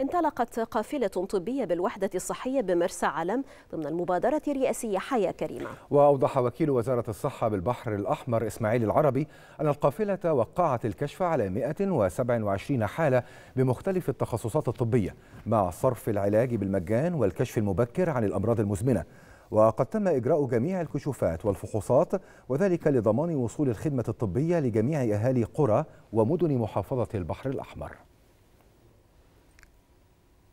انطلقت قافلة طبية بالوحدة الصحية بمرسى علم ضمن المبادرة الرئاسية حياة كريمة. وأوضح وكيل وزارة الصحة بالبحر الأحمر اسماعيل العربي أن القافلة وقعت الكشف على 127 حالة بمختلف التخصصات الطبية، مع صرف العلاج بالمجان والكشف المبكر عن الأمراض المزمنة. وقد تم إجراء جميع الكشوفات والفحوصات، وذلك لضمان وصول الخدمة الطبية لجميع أهالي قرى ومدن محافظة البحر الأحمر.